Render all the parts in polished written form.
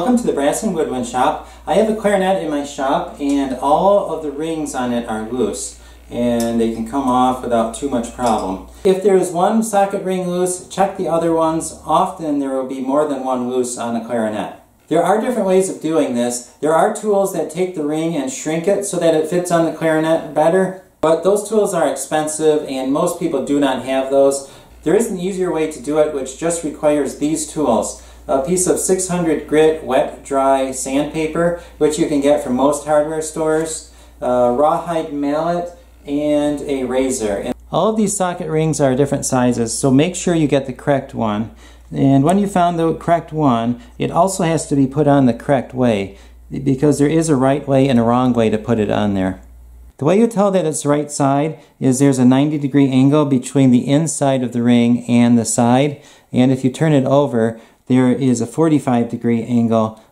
Welcome to the Brass and Woodwind Shop. I have a clarinet in my shop and all of the rings on it are loose and they can come off without too much problem. If there is one socket ring loose, check the other ones. Often there will be more than one loose on a clarinet. There are different ways of doing this. There are tools that take the ring and shrink it so that it fits on the clarinet better, but those tools are expensive and most people do not have those. There is an easier way to do it which just requires these tools. A piece of 600 grit wet dry sandpaper, which you can get from most hardware stores, a rawhide mallet, and a razor. And all of these socket rings are different sizes, so make sure you get the correct one. And when you found the correct one, it also has to be put on the correct way, because there is a right way and a wrong way to put it on there. The way you tell that it's the right side is there's a 90-degree angle between the inside of the ring and the side, and if you turn it over, there is a 45-degree angle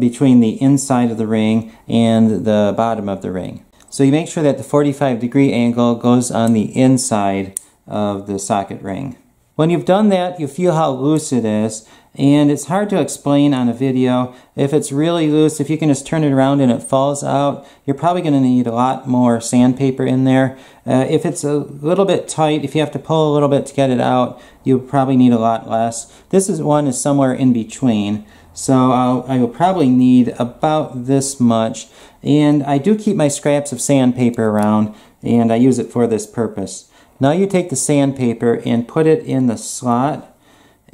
between the inside of the ring and the bottom of the ring. So you make sure that the 45-degree angle goes on the inside of the socket ring. When you've done that, you feel how loose it is, and it's hard to explain on a video. If it's really loose, if you can just turn it around and it falls out, you're probably going to need a lot more sandpaper in there. If it's a little bit tight, if you have to pull a little bit to get it out, you'll probably need a lot less. This one is somewhere in between, so I will probably need about this much. And I do keep my scraps of sandpaper around, and I use it for this purpose. Now you take the sandpaper and put it in the slot,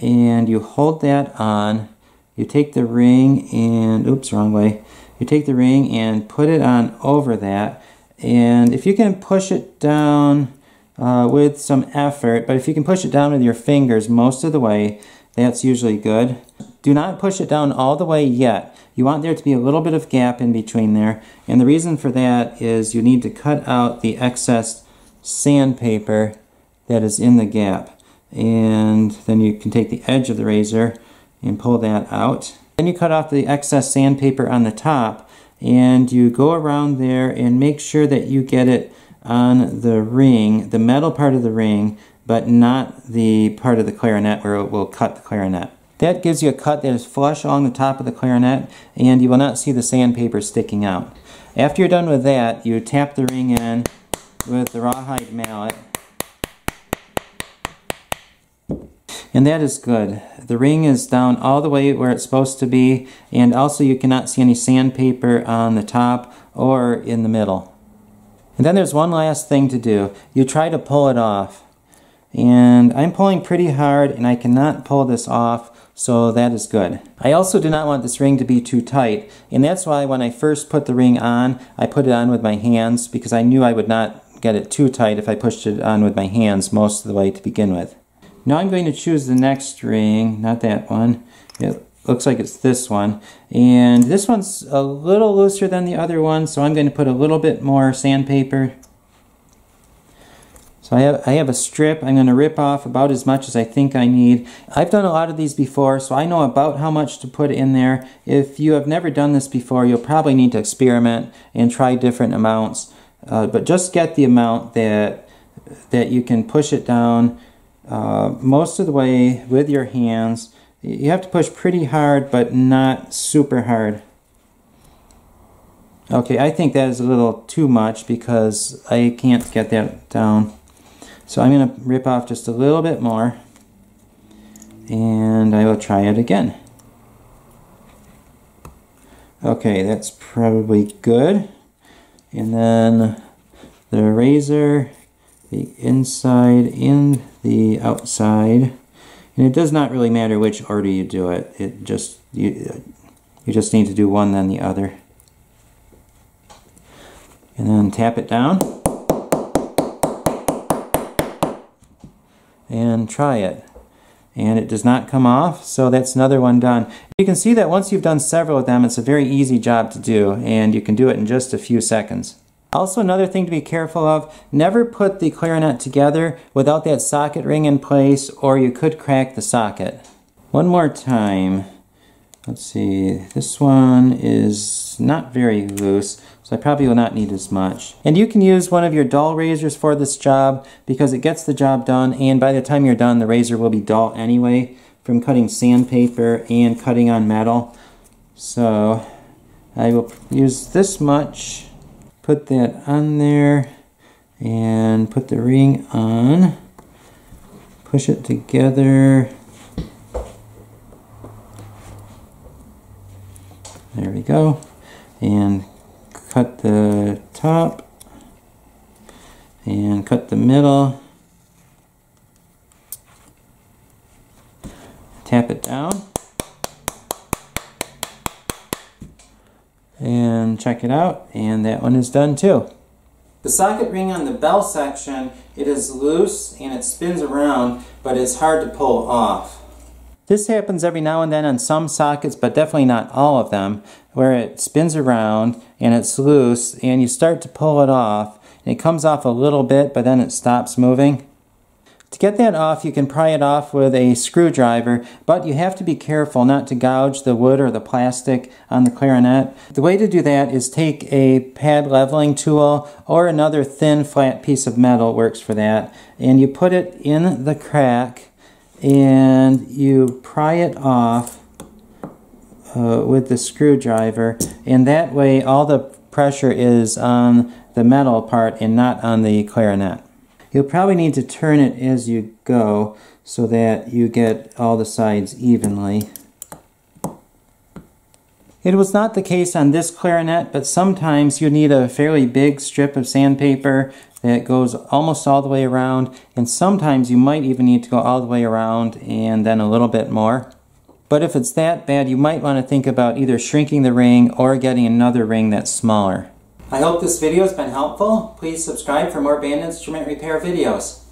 and you hold that on. You take the ring and, oops, wrong way. You take the ring and put it on over that, and if you can push it down with some effort, but if you can push it down with your fingers most of the way, that's usually good. Do not push it down all the way yet. You want there to be a little bit of gap in between there, and the reason for that is you need to cut out the excess sandpaper that is in the gap. And then you can take the edge of the razor and pull that out. Then you cut off the excess sandpaper on the top, and you go around there and make sure that you get it on the ring, the metal part of the ring, but not the part of the clarinet where it will cut the clarinet. That gives you a cut that is flush along the top of the clarinet, and you will not see the sandpaper sticking out. After you're done with that, you tap the ring in with the rawhide mallet. And that is good. The ring is down all the way where it's supposed to be, and also you cannot see any sandpaper on the top or in the middle. And then there's one last thing to do. You try to pull it off. And I'm pulling pretty hard and I cannot pull this off, so that is good. I also do not want this ring to be too tight, and that's why when I first put the ring on, I put it on with my hands, because I knew I would not get it too tight if I pushed it on with my hands most of the way to begin with. Now I'm going to choose the next ring, not that one. It looks like it's this one. And this one's a little looser than the other one, so I'm going to put a little bit more sandpaper. So I have a strip. I'm going to rip off about as much as I think I need. I've done a lot of these before, so I know about how much to put in there. If you have never done this before, you'll probably need to experiment and try different amounts. But just get the amount that you can push it down most of the way with your hands. You have to push pretty hard, but not super hard. Okay, I think that is a little too much because I can't get that down. So I'm going to rip off just a little bit more, and I will try it again. Okay, that's probably good. And then the razor, the inside and the outside, and it does not really matter which order you do it. It just you just need to do one then the other, and then tap it down and try it. And it does not come off, so that's another one done. You can see that once you've done several of them, it's a very easy job to do, and you can do it in just a few seconds. Also, another thing to be careful of, never put the clarinet together without that socket ring in place, or you could crack the socket. One more time. Let's see, this one is not very loose, so I probably will not need as much. And you can use one of your dull razors for this job, because it gets the job done, and by the time you're done, the razor will be dull anyway from cutting sandpaper and cutting on metal. So I will use this much, put that on there, and put the ring on, push it together. There we go. And cut the top and cut the middle. Tap it down and check it out, and that one is done too. The socket ring on the bell section, it is loose and it spins around, but it's hard to pull off. This happens every now and then on some sockets, but definitely not all of them, where it spins around and it's loose and you start to pull it off and it comes off a little bit, but then it stops moving. To get that off, you can pry it off with a screwdriver, but you have to be careful not to gouge the wood or the plastic on the clarinet. The way to do that is take a pad leveling tool or another thin flat piece of metal works for that, and you put it in the crack and you pry it off with the screwdriver, and that way all the pressure is on the metal part and not on the clarinet. You'll probably need to turn it as you go so that you get all the sides evenly. It was not the case on this clarinet, but sometimes you need a fairly big strip of sandpaper that goes almost all the way around, and sometimes you might even need to go all the way around and then a little bit more. But if it's that bad, you might want to think about either shrinking the ring or getting another ring that's smaller. I hope this video has been helpful. Please subscribe for more band instrument repair videos.